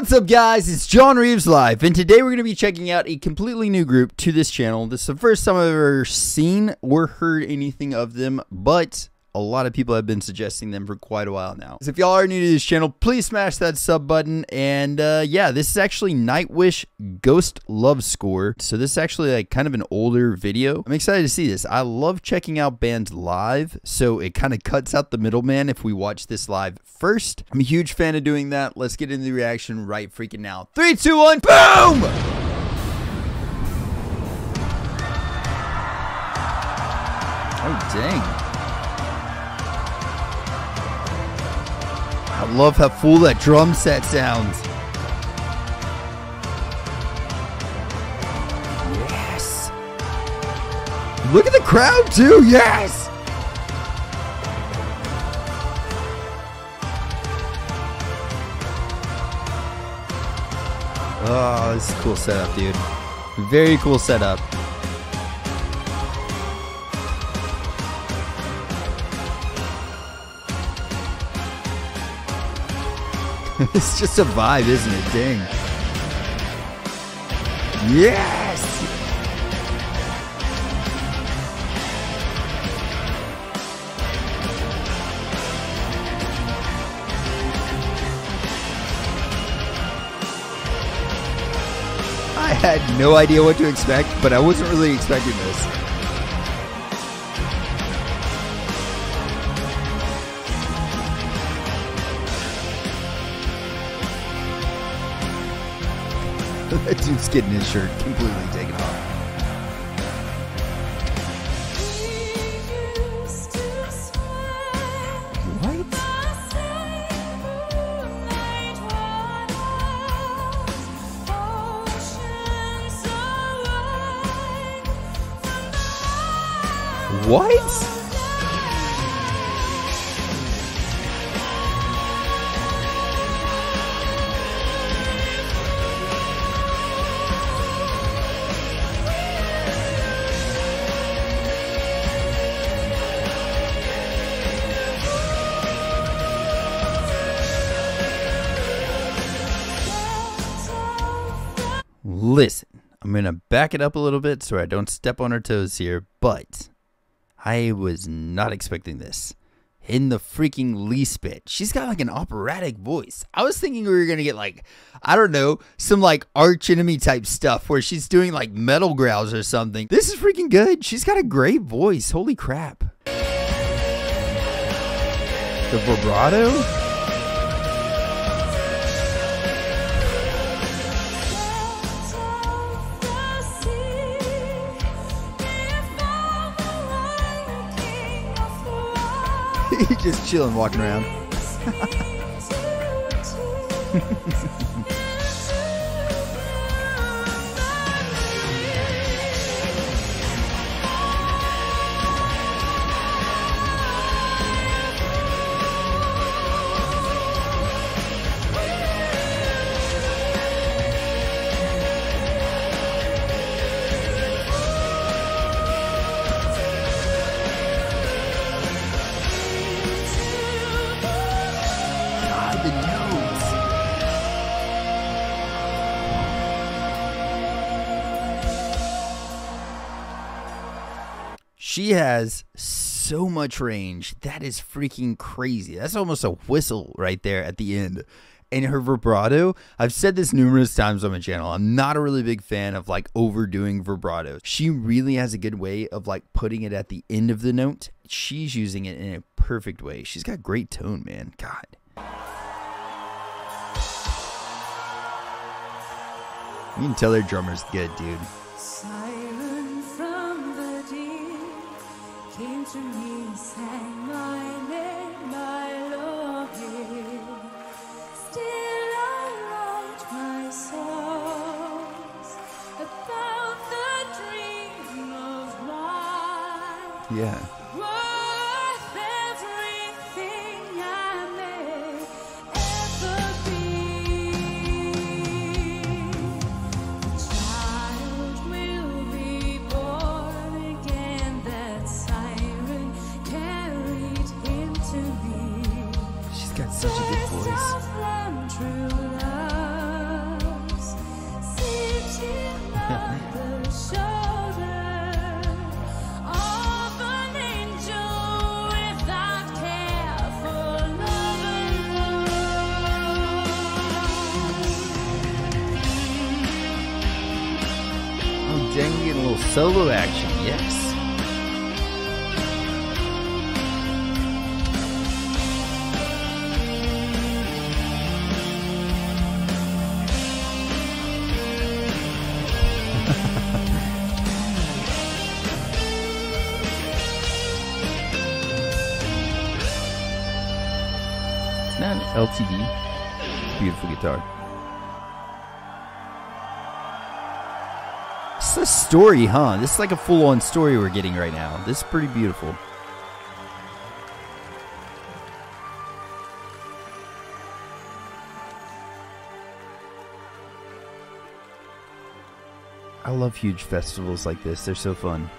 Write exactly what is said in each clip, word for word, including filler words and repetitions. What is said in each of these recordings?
What's up, guys? It's John Reaves Live, and today we're going to be checking out a completely new group to this channel. This is the first time I've ever seen or heard anything of them, but a lot of people have been suggesting them for quite a while now. So if y'all are new to this channel, please smash that sub button. And uh, yeah, this is actually Nightwish Ghost Love Score. So this is actually like kind of an older video. I'm excited to see this. I love checking out bands live, so it kind of cuts out the middleman if we watch this live first. I'm a huge fan of doing that. Let's get into the reaction right freaking now. Three, two, one, boom! Oh, dang. I love how full that drum set sounds. Yes. Look at the crowd too. Yes. Oh, this is a cool setup, dude. Very cool setup. It's just a vibe, isn't it? Dang. Yes! I had no idea what to expect, but I wasn't really expecting this. That dude's getting his shirt completely taken off. What? What? Listen, I'm going to back it up a little bit so I don't step on our toes here, but I was not expecting this in the freaking least bit. She's got like an operatic voice. I was thinking we were going to get like, I don't know, some like Arch Enemy type stuff where she's doing like metal growls or something. This is freaking good. She's got a great voice. Holy crap. The vibrato? He's just chilling, walking around. She has so much range. That is freaking crazy. That's almost a whistle right there at the end. And her vibrato, I've said this numerous times on my channel, I'm not a really big fan of like overdoing vibrato. She really has a good way of like putting it at the end of the note. She's using it in a perfect way. She's got great tone, man. God. You can tell their drummer's good, dude. To me, sang my name, I love you. Still, I write my songs about the dream of mine. Yeah. Worth everything I may ever be. A child will be born again. That's such a good voice. Solo action, yes. L T D, beautiful guitar. It's a story, huh? This is like a full-on story we're getting right now. This is pretty beautiful. I love huge festivals like this. They're so fun.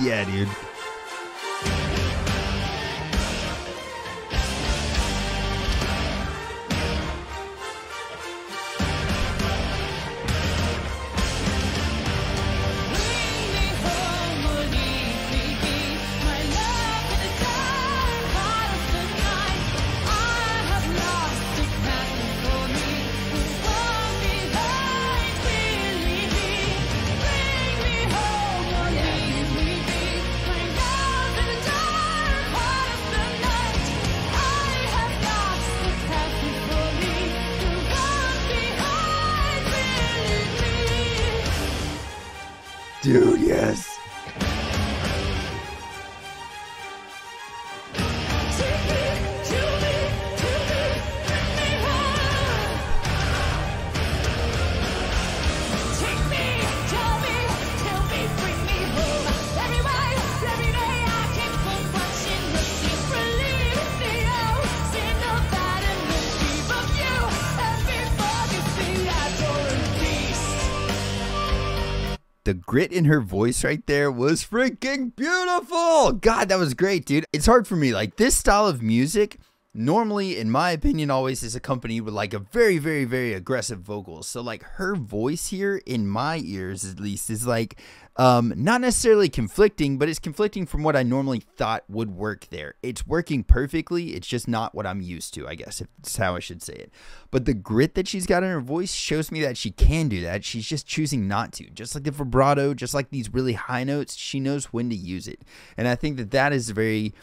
Yeah, dude. The grit in her voice right there was freaking beautiful. God, that was great, dude. It's hard for me. Like, this style of music normally, in my opinion, always is accompanied with like a very, very, very aggressive vocals. So like her voice here, in my ears at least, is like um, not necessarily conflicting, but it's conflicting from what I normally thought would work there. It's working perfectly. It's just not what I'm used to, I guess, if that's how I should say it. But the grit that she's got in her voice shows me that she can do that. She's just choosing not to. Just like the vibrato, just like these really high notes, she knows when to use it. And I think that that is very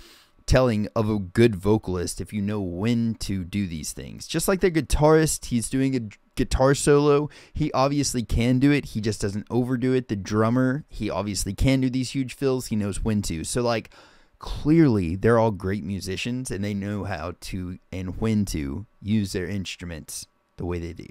telling of a good vocalist, if you know when to do these things. Just like the guitarist, he's doing a guitar solo, he obviously can do it, he just doesn't overdo it. The drummer, he obviously can do these huge fills, he knows when to. So like, clearly they're all great musicians and they know how to and when to use their instruments the way they do.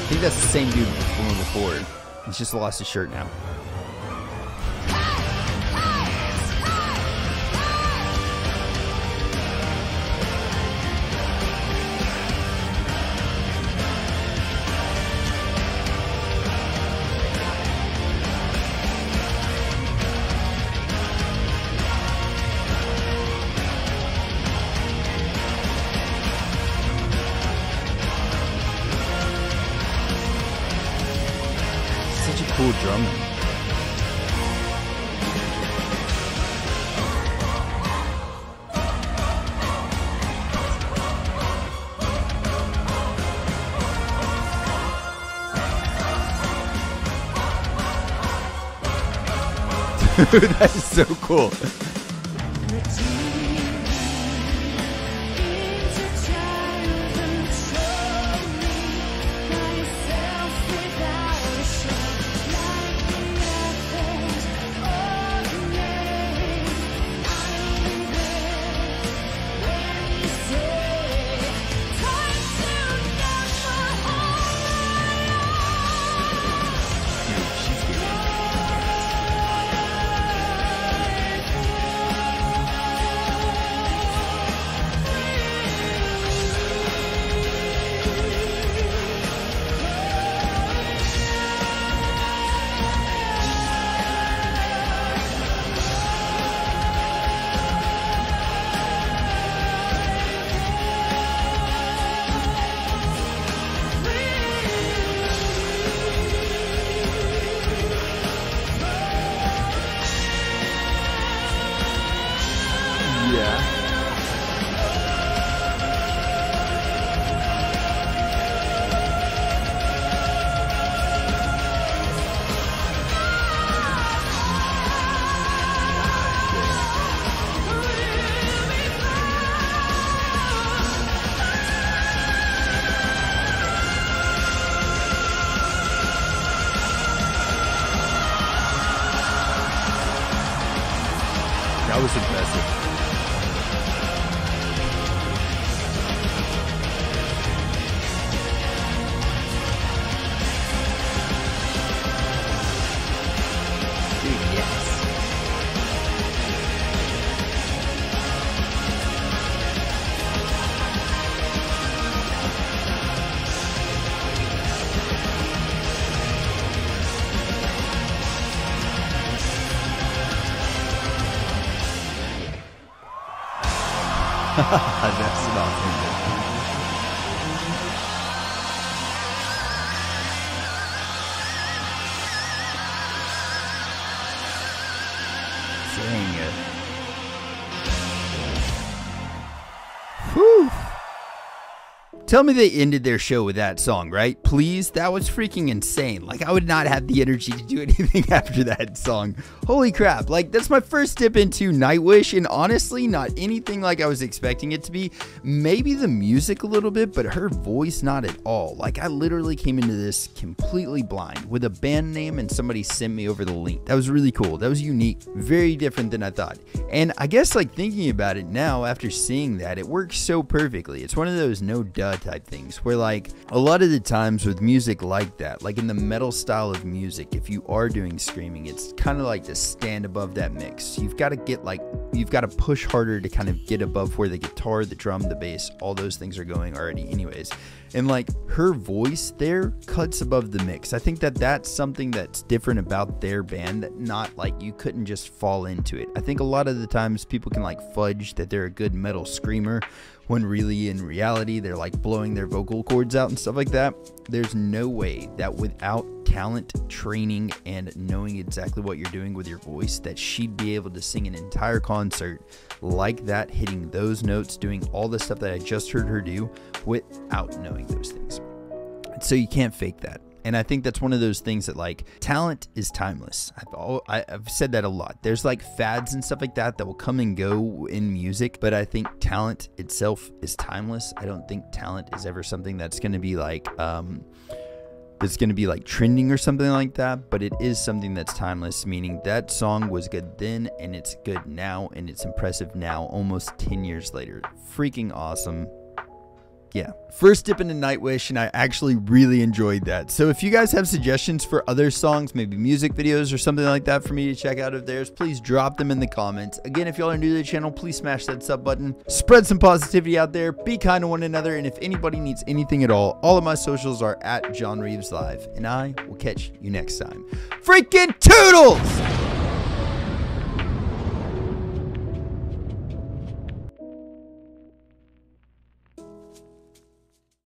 I think that's the same dude from before. He's just lost his shirt now. That is so cool. That's awesome. Dang it. Whew. Tell me they ended their show with that song, right? Please? That was freaking insane. Like, I would not have the energy to do anything after that song. Holy crap. Like, that's my first dip into Nightwish, and honestly, not anything like I was expecting it to be. Maybe the music a little bit, but her voice not at all. Like, I literally came into this completely blind with a band name, and somebody sent me over the link. That was really cool. That was unique. Very different than I thought. And I guess, like, thinking about it now, after seeing that, it works so perfectly. It's one of those no-duh type things where, like, a lot of the times with music like that, like in the metal style of music, if you are doing screaming, it's kind of like to stand above that mix. You've got to get, like, you've got to push harder to kind of get above where the guitar, the drum, the bass, all those things are going already anyways. And like, her voice there cuts above the mix. I think that that's something that's different about their band, that not like you couldn't just fall into it. I think a lot of the times people can like fudge that they're a good metal screamer, when really in reality they're like blowing their vocal cords out and stuff like that. There's no way that without talent, training, and knowing exactly what you're doing with your voice, that she'd be able to sing an entire concert like that, hitting those notes, doing all the stuff that I just heard her do without knowing those things. So you can't fake that. And I think that's one of those things that, like, talent is timeless. I've, all, I, I've said that a lot. There's like fads and stuff like that that will come and go in music, but I think talent itself is timeless. I don't think talent is ever something that's going to be like, um, that's going to be like trending or something like that, but it is something that's timeless, meaning that song was good then and it's good now and it's impressive now, almost ten years later. Freaking awesome. Yeah, first dip into Nightwish, and I actually really enjoyed that. So if you guys have suggestions for other songs, maybe music videos or something like that for me to check out of theirs, please drop them in the comments. Again, if y'all are new to the channel, please smash that sub button, spread some positivity out there, be kind to one another, and if anybody needs anything at all, all of my socials are at John Reaves Live, and I will catch you next time. Freaking toodles!